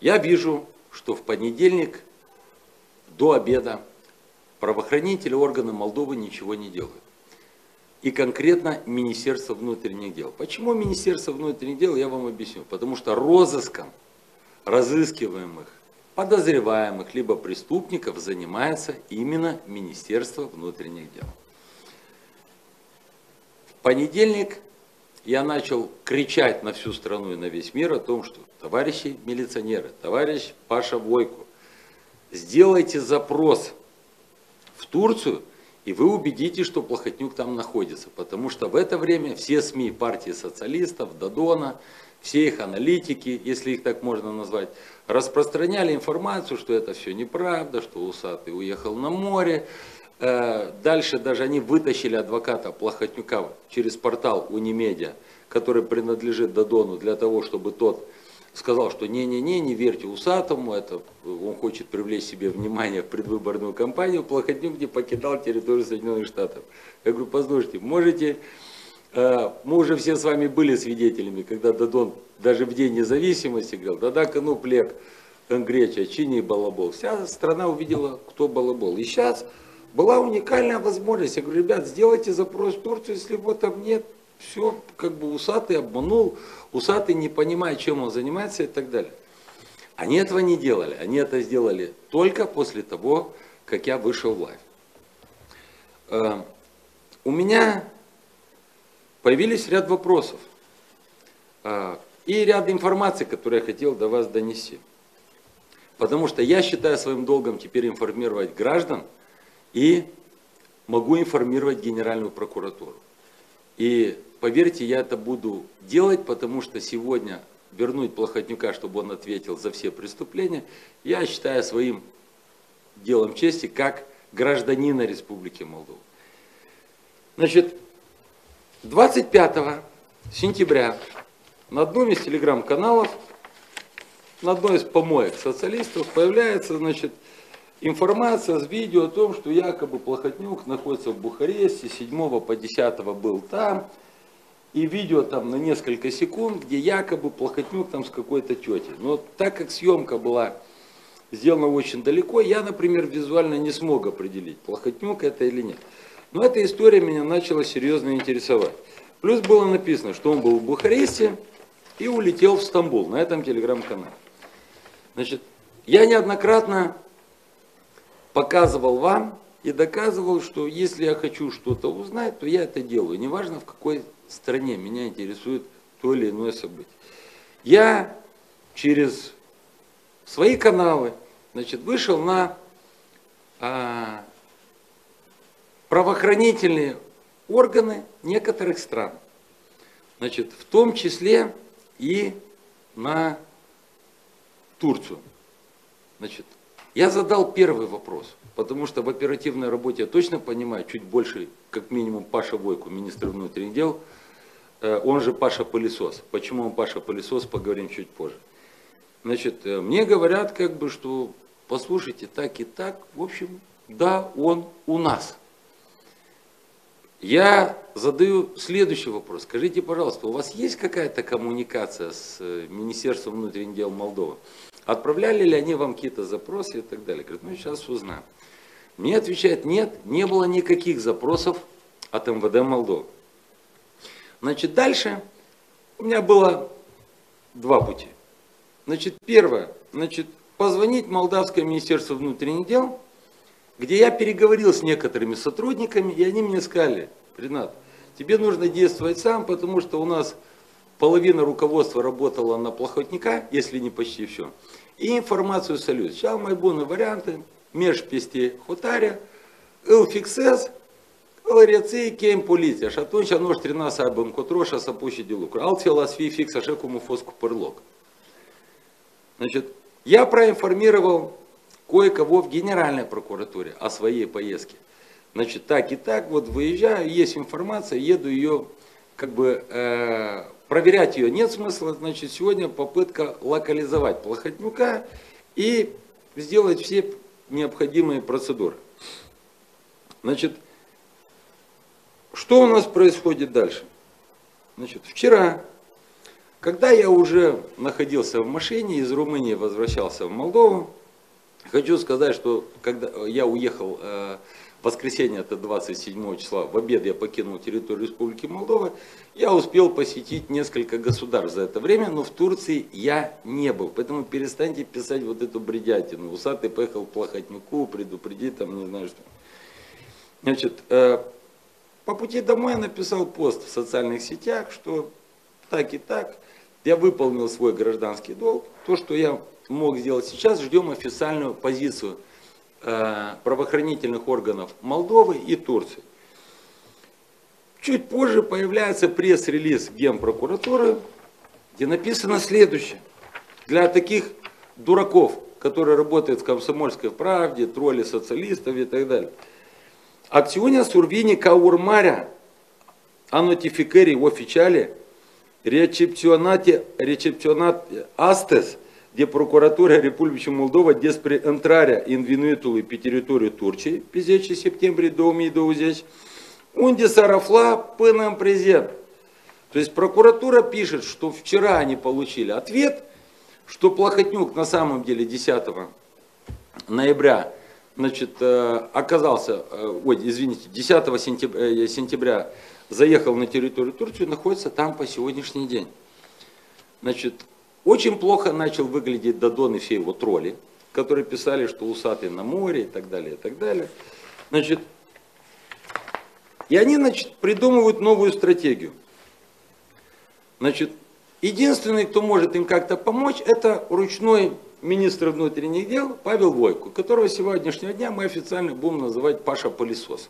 Я вижу, что в понедельник до обеда правоохранители, органы Молдовы ничего не делают. И конкретно Министерство внутренних дел. Почему Министерство внутренних дел, я вам объясню. Потому что розыском разыскиваемых, подозреваемых, либо преступников занимается именно Министерство внутренних дел. В понедельник я начал кричать на всю страну и на весь мир о том, что товарищи милиционеры, товарищ Паша Войку, сделайте запрос в Турцию, и вы убедитесь, что Плохотнюк там находится. Потому что в это время все СМИ партии социалистов, Додона, все их аналитики, если их так можно назвать, распространяли информацию, что это все неправда, что Усатый уехал на море. Дальше даже они вытащили адвоката Плохотнюка через портал Унимедиа, который принадлежит Додону, для того, чтобы тот сказал, что не-не-не, не верьте Усатому, это он хочет привлечь себе внимание в предвыборную кампанию, Плохотнюк не покидал территорию Соединенных Штатов. Я говорю, послушайте, можете, мы уже все с вами были свидетелями, когда Додон даже в День независимости говорил, да-да, коноплек, греча, чини балабол. Вся страна увидела, кто балабол. И сейчас была уникальная возможность. Я говорю, ребят, сделайте запрос в Турцию, если его там нет. Все, как бы Усатый обманул, Усатый не понимает, чем он занимается и так далее. Они этого не делали, они это сделали только после того, как я вышел в лайв. У меня появились ряд вопросов и ряд информации, которую я хотел до вас донести. Потому что я считаю своим долгом теперь информировать граждан и могу информировать Генеральную прокуратуру. И поверьте, я это буду делать, потому что сегодня вернуть Плохотнюка, чтобы он ответил за все преступления, я считаю своим делом чести, как гражданина Республики Молдова. Значит, 25 сентября на одном из телеграм-каналов, на одной из помоек социалистов появляется, значит, информация с видео о том, что якобы Плохотнюк находится в Бухаресте, 7 по 10 был там, и видео там на несколько секунд, где якобы Плохотнюк там с какой-то тетей. Но так как съемка была сделана очень далеко, я, например, визуально не смог определить, Плохотнюк это или нет. Но эта история меня начала серьезно интересовать. Плюс было написано, что он был в Бухаресте и улетел в Стамбул на этом телеграм-канале. Значит, я неоднократно показывал вам и доказывал, что если я хочу что-то узнать, то я это делаю. Неважно, в какой стране меня интересует то или иное событие. Я через свои каналы, значит, вышел на правоохранительные органы некоторых стран. Значит, в том числе и на Турцию. Значит, я задал первый вопрос, потому что в оперативной работе я точно понимаю, чуть больше, как минимум, Паша Войку, министр внутренних дел, он же Паша Пылесос. Почему он Паша Пылесос, поговорим чуть позже. Значит, мне говорят, как бы, что послушайте, так и так, в общем, да, он у нас. Я задаю следующий вопрос. Скажите, пожалуйста, у вас есть какая-то коммуникация с Министерством внутренних дел Молдовы? Отправляли ли они вам какие-то запросы и так далее? Говорит, ну сейчас узнаем. Мне отвечает, нет, не было никаких запросов от МВД Молдовы. Значит, дальше у меня было два пути. Значит, первое, значит, позвонить в Молдавское министерство внутренних дел, где я переговорил с некоторыми сотрудниками, и они мне сказали, Ренат, тебе нужно действовать сам, потому что у нас половина руководства работала на Плохотнюка, если не почти все. И информацию салют. Сейчас мои буны варианты, меж пести хотаря, ил фиксес, лариацей кейм полиция, шатунч, а нож 13 абым котроша, сапущи делукру. Алтфилосфий фикса шекуму фоску пырлок. Значит, я проинформировал кое-кого в Генеральной прокуратуре о своей поездке. Значит, так и так, вот выезжаю, есть информация, еду ее, как бы, проверять ее нет смысла, значит, сегодня попытка локализовать Плохотнюка и сделать все необходимые процедуры. Значит, что у нас происходит дальше? Значит, вчера Когда я уже находился в машине, из Румынии возвращался в Молдову, хочу сказать, что когда я уехал в воскресенье, это 27 числа, в обед я покинул территорию Республики Молдова, я успел посетить несколько государств за это время, но в Турции я не был. Поэтому перестаньте писать вот эту бредятину. Усатый поехал к Плохотнюку, предупреди, там не знаю что. Значит, по пути домой я написал пост в социальных сетях, что так и так, я выполнил свой гражданский долг. То, что я мог сделать сейчас, ждем официальную позицию правоохранительных органов Молдовы и Турции. Чуть позже появляется пресс-релиз Генпрокуратуры, где написано следующее. Для таких дураков, которые работают в «Комсомольской правде», тролли социалистов и так далее. Акциуня Сурвини Каурмаря о нотификере в официале рецепционате Астес де Прокуратура Республики Молдова despre intrarea în vinuitului pe teritoriul Turciei pe 10 septembrie 2020, unde s-ar afla până în prezent. То есть прокуратура пишет, что вчера они получили ответ, что Плохотнюк на самом деле 10 ноября, значит, оказался, ой, извините, 10 сентября заехал на территорию Турции, находится там по сегодняшний день. Значит, очень плохо начал выглядеть Додон и все его тролли, которые писали, что Усатый на море и так далее, и так далее. Значит, и они, значит, придумывают новую стратегию. Значит, единственный, кто может им как-то помочь, это ручной министр внутренних дел Павел Войку, которого с сегодняшнего дня мы официально будем называть Паша Пылесос.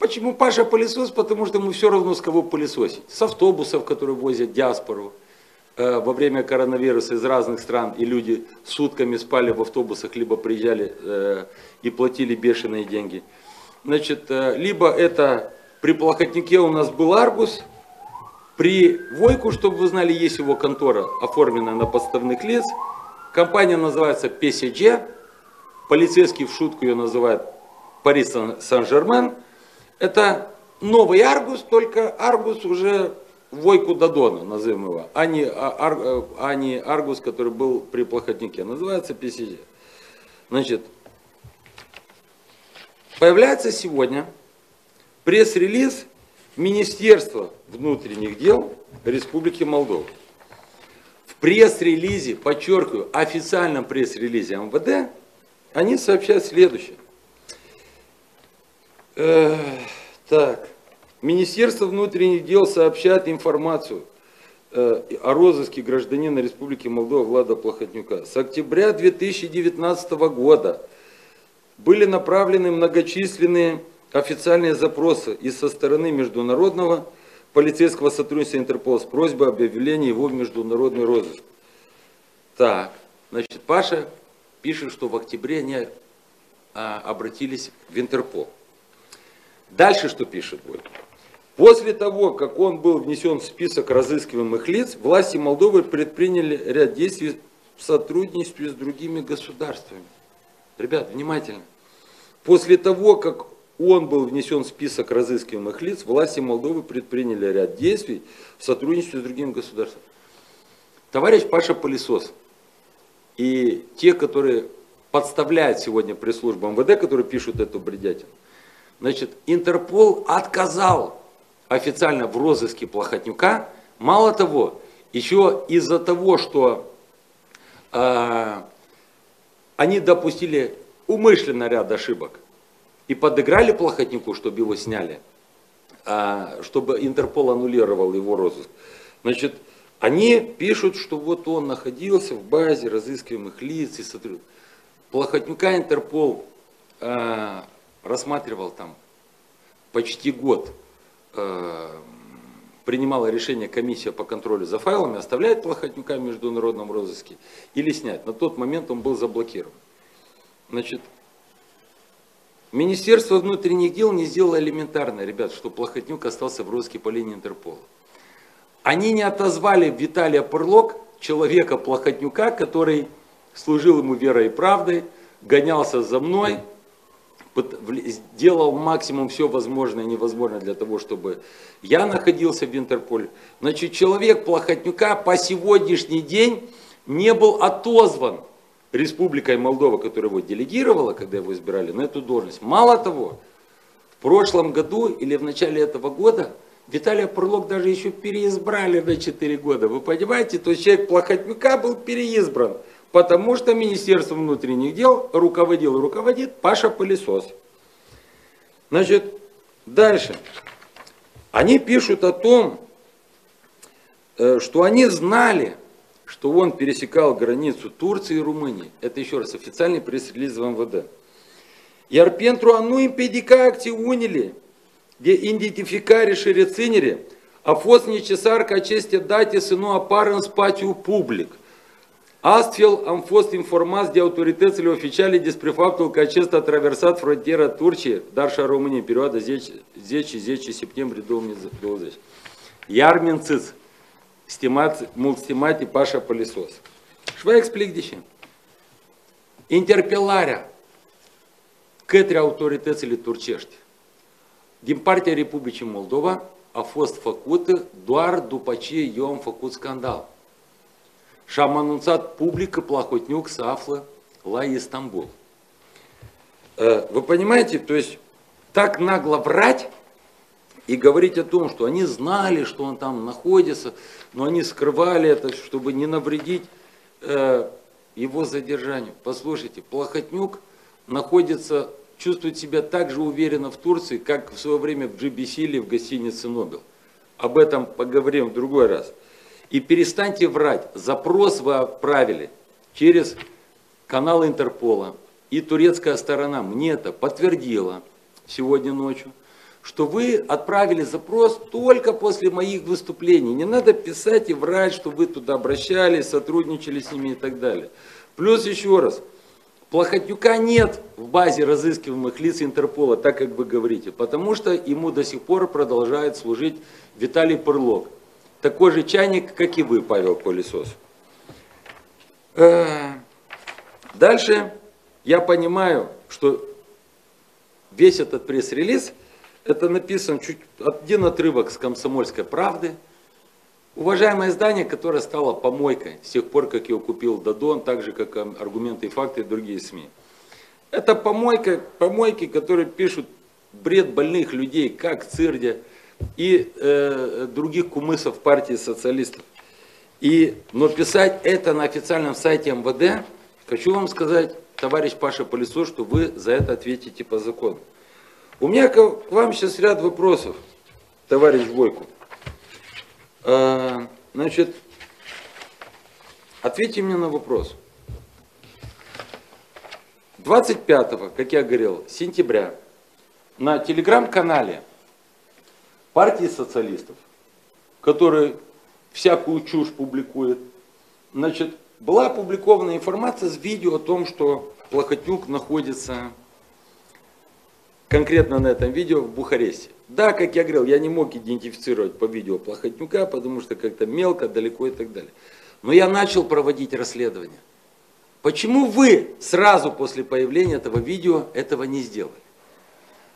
Почему Паша Пылесос? Потому что мы все равно с кого пылесосить. С автобусов, которые возят диаспору во время коронавируса из разных стран, и люди сутками спали в автобусах, либо приезжали и платили бешеные деньги. Значит, либо это при Плохотнике у нас был Аргус, при Войку, чтобы вы знали, есть его контора, оформленная на подставных лиц. Компания называется ПСГ, полицейский в шутку ее называют Пари Сан-Жермен. Это новый Аргус, только Аргус уже Войку Додона, назовем его, а не Аргус, который был при Плохотнике. Называется ПСГ. Значит, появляется сегодня пресс-релиз Министерства внутренних дел Республики Молдова. В пресс-релизе, подчеркиваю, официальном пресс-релизе МВД, они сообщают следующее. Так, Министерство внутренних дел сообщает информацию о розыске гражданина Республики Молдова Влада Плохотнюка. С октября 2019 года были направлены многочисленные официальные запросы и со стороны международного полицейского сотрудничества Интерпола с просьбой об объявлении его в международный розыск. Так, значит, Паша пишет, что в октябре они обратились в Интерпол. Дальше что пишет Войку? После того, как он был внесен в список разыскиваемых лиц, власти Молдовы предприняли ряд действий в сотрудничестве с другими государствами. Ребят, внимательно. После того, как он был внесен в список разыскиваемых лиц, власти Молдовы предприняли ряд действий в сотрудничестве с другими государствами. Товарищ Паша Пылесос и те, которые подставляют сегодня пресс-службу МВД, которые пишут эту бредятину, значит, Интерпол отказал официально в розыске Плохотнюка. Мало того, еще из-за того, что они допустили умышленно ряд ошибок, и подыграли Плохотнику, чтобы его сняли, чтобы Интерпол аннулировал его розыск. Значит, они пишут, что вот он находился в базе разыскиваемых лиц. Плохотника Интерпол рассматривал там почти год, принимала решение комиссия по контролю за файлами, оставлять Плохотника в международном розыске или снять. На тот момент он был заблокирован. Значит, Министерство внутренних дел не сделало элементарно, ребят, что Плохотнюк остался в розыске по линии Интерпола. Они не отозвали Виталия Пырлок, человека Плохотнюка, который служил ему верой и правдой, гонялся за мной, делал максимум все возможное и невозможное для того, чтобы я находился в Интерполе. Значит, человек Плохотнюка по сегодняшний день не был отозван Республикой Молдова, которая его делегировала, когда его избирали, на эту должность. Мало того, в прошлом году или в начале этого года Виталия Пырлок даже еще переизбрали на 4 года. Вы понимаете, то есть человек Плохотнюка был переизбран, потому что Министерство внутренних дел руководил и руководит Паша Пылесос. Значит, дальше. Они пишут о том, что они знали, что он пересекал границу Турции и Румынии. Это еще раз официальный пресс-релиз МВД. Iar pentru a nu împiedica acțiunile de identificare și reținere, a fost necesar ca aceste date să nu apară în spațiu public. Astfel am fost informați de autoritățile oficiale despre faptul că acesta a traversat frontiera Turciei, dar și a României, în perioada 10-10 septembrie 2020. Iar mințâți, mulțimate Pașa Pălisos. Și vă explic de ce. Interpelarea către autoritățile turcești din partea Republicii Moldova a fost făcută doar după ce eu am făcut scandal. Și am anunțat public că Plahotniuc se află la Istanbul. Вы понимаете, то есть так нагло врать и говорить о том, что они знали, что он там находится, но они скрывали это, чтобы не навредить его задержанию. Послушайте, Плохотнюк находится, чувствует себя так же уверенно в Турции, как в свое время в GBC или в гостинице Нобел. Об этом поговорим в другой раз. И перестаньте врать. Запрос вы отправили через канал Интерпола. И турецкая сторона мне это подтвердила сегодня ночью, что вы отправили запрос только после моих выступлений. Не надо писать и врать, что вы туда обращались, сотрудничали с ними и так далее. Плюс еще раз. Плохотнюка нет в базе разыскиваемых лиц Интерпола, так как вы говорите, потому что ему до сих пор продолжает служить Виталий Пырлок. Такой же чайник, как и вы, Павел Пылесос. Дальше я понимаю, что весь этот пресс-релиз, это написан чуть один отрывок с «Комсомольской правды». Уважаемое издание, которое стало помойкой с тех пор, как его купил Додон, так же, как «Аргументы и факты» и другие СМИ. Это помойки, которые пишут бред больных людей, как Цирдя и других кумысов партии социалистов. Но писать это на официальном сайте МВД, хочу вам сказать, товарищ Паша Пылесос, что вы за это ответите по закону. У меня к вам сейчас ряд вопросов, товарищ Войку. Значит, ответьте мне на вопрос. 25-го, как я говорил, сентября на телеграм-канале партии социалистов, который всякую чушь публикует, значит, была опубликована информация с видео о том, что Плохотнюк находится конкретно на этом видео в Бухаресте. Да, как я говорил, я не мог идентифицировать по видео Плохотнюка, потому что как-то мелко, далеко и так далее. Но я начал проводить расследование. Почему вы сразу после появления этого видео этого не сделали?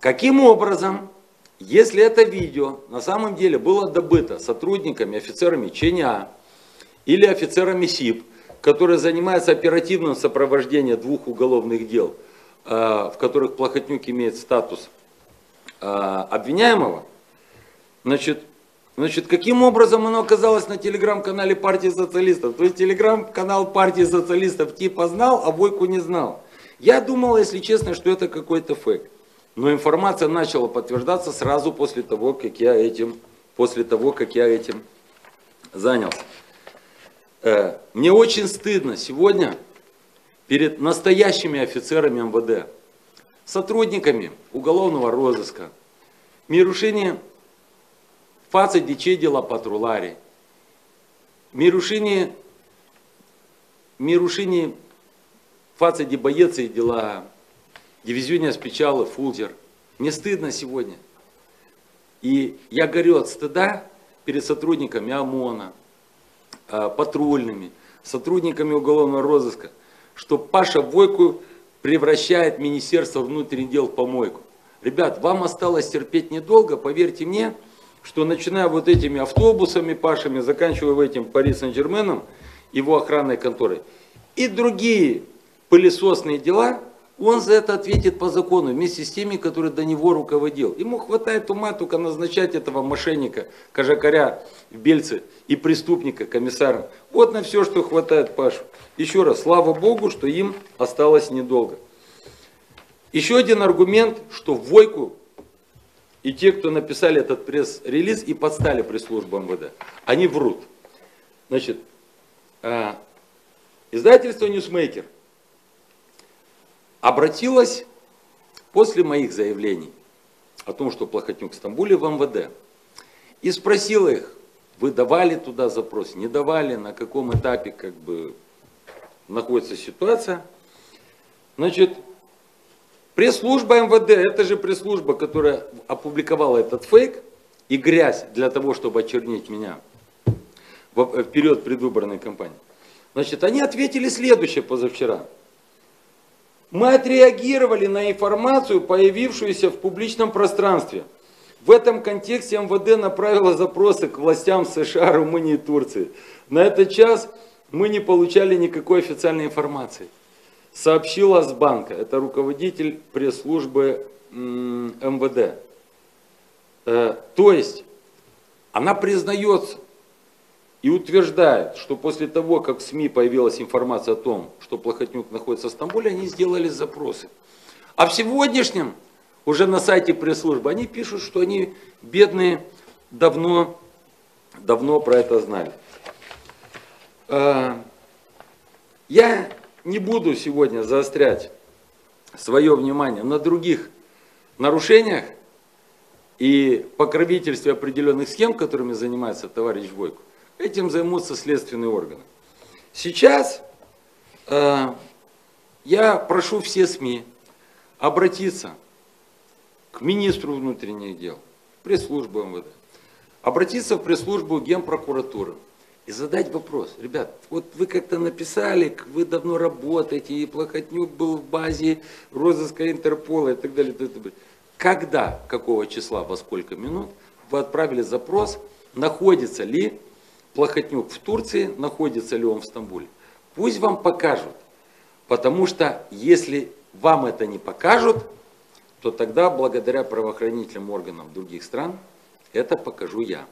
Каким образом, если это видео на самом деле было добыто сотрудниками, офицерами ЧНА или офицерами СИБ, которые занимаются оперативным сопровождением двух уголовных дел, в которых Плохотнюк имеет статус обвиняемого, значит, каким образом оно оказалось на телеграм-канале партии социалистов? То есть телеграм-канал партии социалистов типа знал, а Войку не знал. Я думал, если честно, что это какой-то фейк. Но информация начала подтверждаться сразу после того, как я этим, занялся. Мне очень стыдно сегодня перед настоящими офицерами МВД, сотрудниками уголовного розыска, мирушине фаца дичей дела патрулари, мирушине фаца де боецы дела дивизионе спечалы фулдер. Мне стыдно сегодня. И я горю от стыда перед сотрудниками ОМОНа, патрульными, сотрудниками уголовного розыска, что Паша Войку превращает Министерство внутренних дел в помойку. Ребят, вам осталось терпеть недолго, поверьте мне, что начиная вот этими автобусами, Пашами, заканчивая этим Пари Сен-Жерменом, его охранной конторой, и другие пылесосные дела, он за это ответит по закону, вместе с теми, которые до него руководил. Ему хватает ума только назначать этого мошенника, кожакаря в Бельце и преступника комиссаром. Вот на все, что хватает Пашу. Еще раз, слава Богу, что им осталось недолго. Еще один аргумент, что Войку и те, кто написали этот пресс-релиз и подстали пресс-службу МВД, они врут. Значит, издательство «Ньюсмейкер» обратилась после моих заявлений о том, что Плохотнюк в Стамбуле, в МВД, и спросила их, вы давали туда запрос, не давали, на каком этапе как бы находится ситуация. Значит, пресс-служба МВД, это же пресс-служба, которая опубликовала этот фейк и грязь для того, чтобы очернить меня в период предвыборной кампании. Значит, они ответили следующее позавчера. Мы отреагировали на информацию, появившуюся в публичном пространстве. В этом контексте МВД направило запросы к властям США, Румынии и Турции. На этот час мы не получали никакой официальной информации. Сообщила Сбырнак, это руководитель пресс-службы МВД. То есть, она признается и утверждает, что после того, как в СМИ появилась информация о том, что Плохотнюк находится в Стамбуле, они сделали запросы. А в сегодняшнем, уже на сайте пресс-службы, они пишут, что они, бедные, давно про это знали. Я не буду сегодня заострять свое внимание на других нарушениях и покровительстве определенных схем, которыми занимается товарищ Войку. Этим займутся следственные органы. Сейчас я прошу все СМИ обратиться к министру внутренних дел, пресс-службу МВД, обратиться в пресс-службу Генпрокуратуры и задать вопрос. Ребят, вот вы как-то написали, вы давно работаете, и Плохотнюк был в базе розыска Интерпола и так далее. Когда, какого числа, во сколько минут вы отправили запрос, находится ли Плохотнюк в Турции, находится ли он в Стамбуле? Пусть вам покажут, потому что если вам это не покажут, то тогда благодаря правоохранительным органам других стран это покажу я.